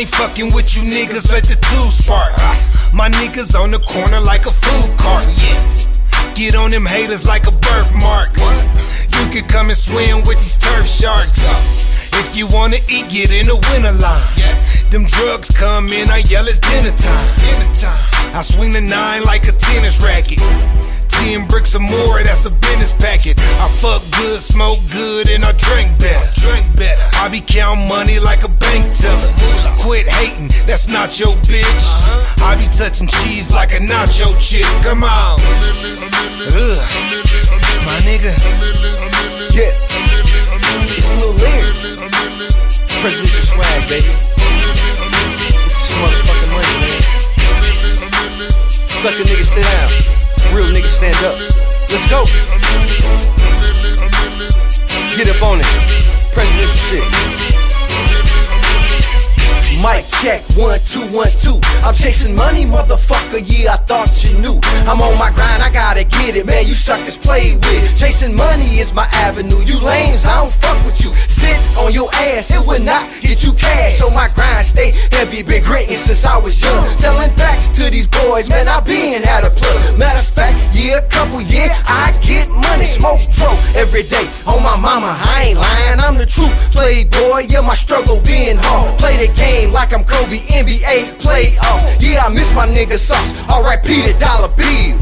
I ain't fucking with you niggas, let the two spark. My niggas on the corner like a food cart. Get on them haters like a birthmark. You can come and swim with these turf sharks. If you wanna eat, get in the winter line. Them drugs come in, I yell it's dinner time. I swing the 9 like a tennis racket. 10 bricks or more, that's a business packet. I fuck good, smoke good, and I drink better. I be counting money like a bank teller. Quit hating, that's not your bitch. I be touching cheese like a nacho chip. Come on, my nigga. Yeah, it's Lil Lear. Presidential swag, baby. It's motherfucking money, man. Sucker nigga, sit down. Real niggas stand up. Let's go. Get up on it. Presidential shit. Mic check, 1, 2, 1, 2. I'm chasing money, motherfucker, yeah, I thought you knew. I'm on my grind, I gotta get it, man, you suckers play with. Chasing money is my avenue, you lames, I don't fuck with you. Sit on your ass, it will not get you cash. So my grind stay heavy, been gritting since I was young. Selling backs to these boys, man, I been had a plug. Matter of fact, yeah, a couple years, I get money. Smoke dope every day, on my mama, I ain't lying, I'm the truth. Playboy, yeah, my struggle being hard. Play the game like I'm Kobe, NBA playoff. Yeah, I miss my nigga sauce. R.I.P. the dollar bill.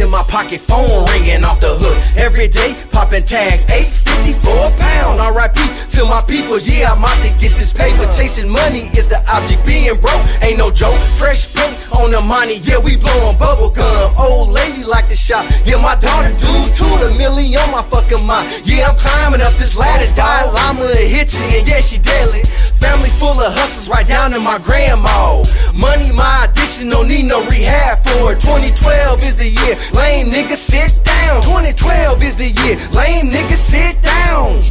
In my pocket, phone ringing off the hook. Every day, popping tags, $8.50 for a pound. R.I.P. to my people, yeah, I'm out to get this paper. Chasing money is the object, being broke ain't no joke. Fresh paint on the money, yeah, we blowing bubble gum. Old lady like to shop, yeah, my daughter do too. The million on my fucking mind, yeah, I'm climbing up this ladder. Dalai Lama hit you, and yeah, she deadly. Family full of hustlers, right down to my grandma. Money, my addiction, don't need no rehab for it. 2012 is the year. Lame nigga, sit down. 2012 is the year. Lame nigga, sit down.